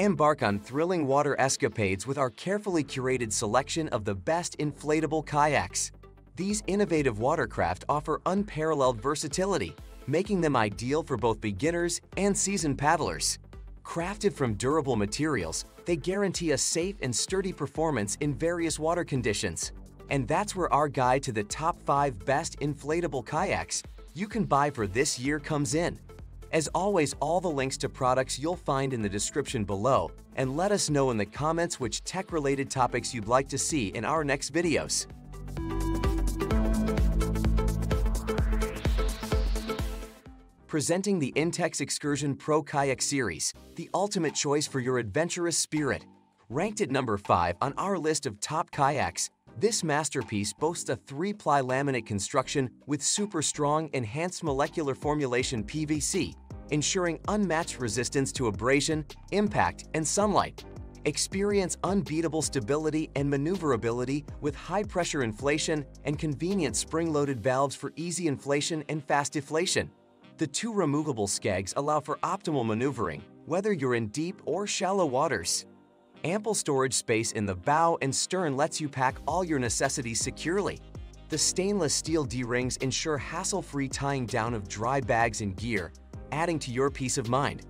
Embark on thrilling water escapades with our carefully curated selection of the best inflatable kayaks. These innovative watercraft offer unparalleled versatility, making them ideal for both beginners and seasoned paddlers. Crafted from durable materials, they guarantee a safe and sturdy performance in various water conditions. And that's where our guide to the top 5 best inflatable kayaks you can buy for this year comes in. As always, all the links to products you'll find in the description below, and let us know in the comments which tech-related topics you'd like to see in our next videos. Presenting the Intex Excursion Pro Kayak Series, the ultimate choice for your adventurous spirit. Ranked at number 5 on our list of top kayaks, this masterpiece boasts a 3-ply laminate construction with super strong enhanced molecular formulation PVC, ensuring unmatched resistance to abrasion, impact, and sunlight. Experience unbeatable stability and maneuverability with high-pressure inflation and convenient spring-loaded valves for easy inflation and fast deflation. The 2 removable skegs allow for optimal maneuvering, whether you're in deep or shallow waters. Ample storage space in the bow and stern lets you pack all your necessities securely. The stainless steel D-rings ensure hassle-free tying down of dry bags and gear, adding to your peace of mind.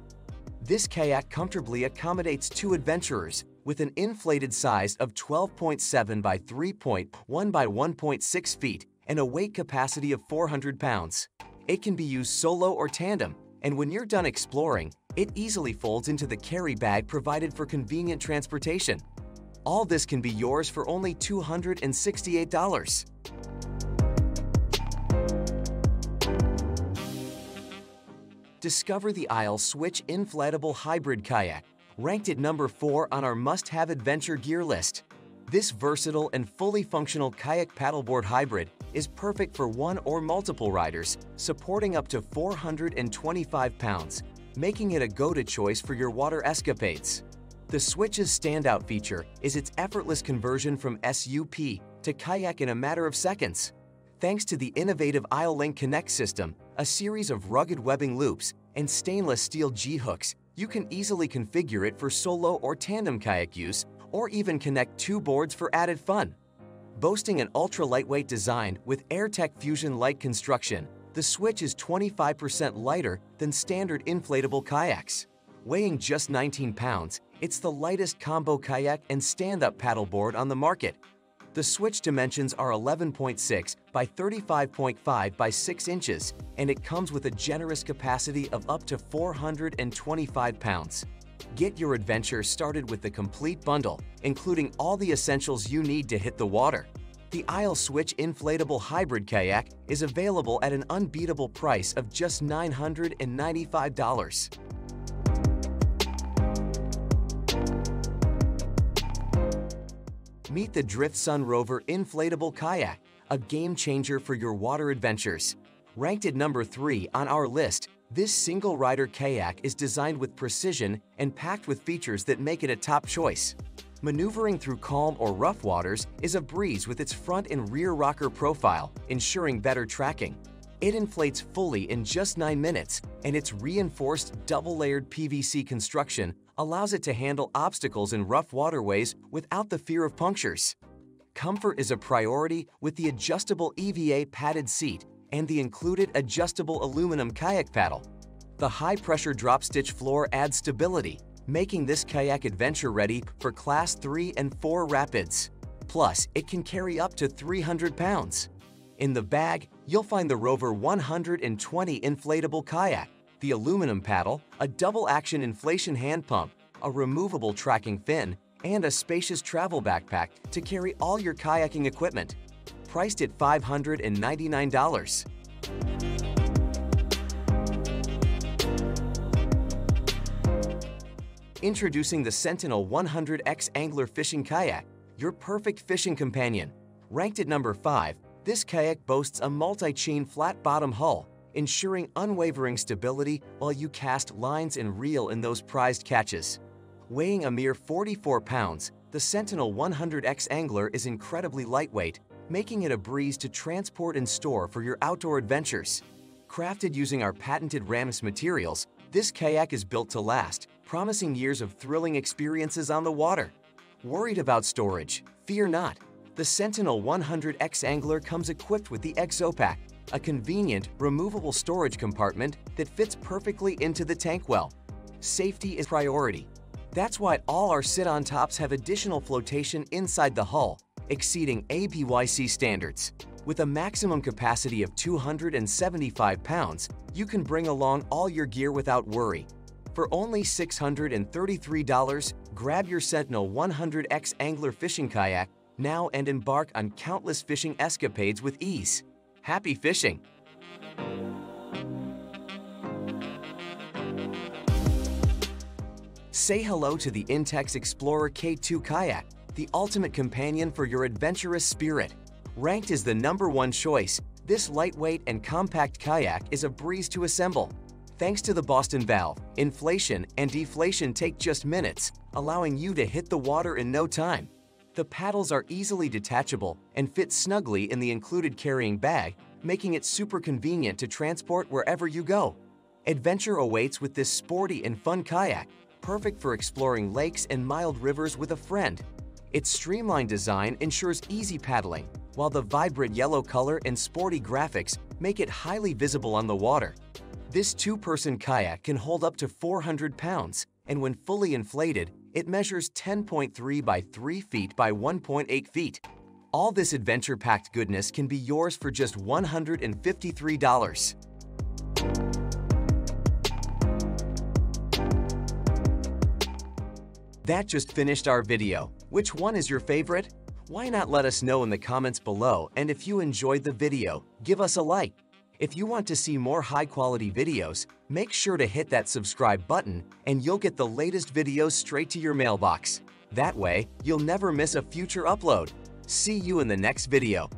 This kayak comfortably accommodates 2 adventurers with an inflated size of 12.7 by 3.1 by 1.6 feet and a weight capacity of 400 pounds. It can be used solo or tandem, and when you're done exploring, it easily folds into the carry bag provided for convenient transportation. All this can be yours for only $268. Discover the Isle Switch Inflatable Hybrid Kayak, ranked at number 4 on our must-have adventure gear list. This versatile and fully functional kayak paddleboard hybrid is perfect for one or multiple riders, supporting up to 425 pounds, making it a go-to choice for your water escapades. The Switch's standout feature is its effortless conversion from SUP to kayak in a matter of seconds. Thanks to the innovative IsleLink Connect system, a series of rugged webbing loops, and stainless steel G-hooks, you can easily configure it for solo or tandem kayak use, or even connect 2 boards for added fun. Boasting an ultra-lightweight design with AirTech Fusion Lite construction, the Switch is 25% lighter than standard inflatable kayaks. Weighing just 19 pounds, it's the lightest combo kayak and stand-up paddleboard on the market. The Switch dimensions are 11.6 by 35.5 by 6 inches, and it comes with a generous capacity of up to 425 pounds. Get your adventure started with the complete bundle, including all the essentials you need to hit the water. The Isle Switch Inflatable Hybrid Kayak is available at an unbeatable price of just $995. Meet the Drift Sun Rover Inflatable Kayak, a game-changer for your water adventures. Ranked at number 3 on our list, this single-rider kayak is designed with precision and packed with features that make it a top choice. Maneuvering through calm or rough waters is a breeze with its front and rear rocker profile, ensuring better tracking. It inflates fully in just 9 minutes, and its reinforced double-layered PVC construction allows it to handle obstacles in rough waterways without the fear of punctures. Comfort is a priority with the adjustable EVA padded seat and the included adjustable aluminum kayak paddle. The high-pressure drop-stitch floor adds stability, making this kayak adventure-ready for Class 3 and 4 rapids. Plus, it can carry up to 300 pounds. In the bag, you'll find the Rover 120 inflatable kayak, the aluminum paddle, a double-action inflation hand pump, a removable tracking fin, and a spacious travel backpack to carry all your kayaking equipment. Priced at $599. Introducing the Sentinel 100X Angler Fishing Kayak, your perfect fishing companion. Ranked at number 5, this kayak boasts a multi-chain flat-bottom hull, ensuring unwavering stability while you cast lines and reel in those prized catches. Weighing a mere 44 pounds, the Sentinel 100X Angler is incredibly lightweight, making it a breeze to transport and store for your outdoor adventures. Crafted using our patented Ramus materials, this kayak is built to last, promising years of thrilling experiences on the water. Worried about storage? Fear not. The Sentinel 100X Angler comes equipped with the ExoPak, a convenient, removable storage compartment that fits perfectly into the tank well. Safety is priority. That's why all our sit-on tops have additional flotation inside the hull, exceeding ABYC standards. With a maximum capacity of 275 pounds, you can bring along all your gear without worry. For only $633, grab your Sentinel 100X Angler fishing kayak now and embark on countless fishing escapades with ease. Happy fishing! Say hello to the Intex Explorer K2 Kayak, the ultimate companion for your adventurous spirit. Ranked as the #1 choice, this lightweight and compact kayak is a breeze to assemble. Thanks to the Boston valve, inflation and deflation take just minutes, allowing you to hit the water in no time. The paddles are easily detachable and fit snugly in the included carrying bag, making it super convenient to transport wherever you go. Adventure awaits with this sporty and fun kayak, perfect for exploring lakes and mild rivers with a friend. Its streamlined design ensures easy paddling, while the vibrant yellow color and sporty graphics make it highly visible on the water. This two-person kayak can hold up to 400 pounds, and when fully inflated, it measures 10.3 by 3 feet by 1.8 feet. All this adventure-packed goodness can be yours for just $153. That just finished our video. Which one is your favorite? Why not let us know in the comments below, and if you enjoyed the video, give us a like. If you want to see more high-quality videos, make sure to hit that subscribe button and you'll get the latest videos straight to your mailbox. That way, you'll never miss a future upload. See you in the next video.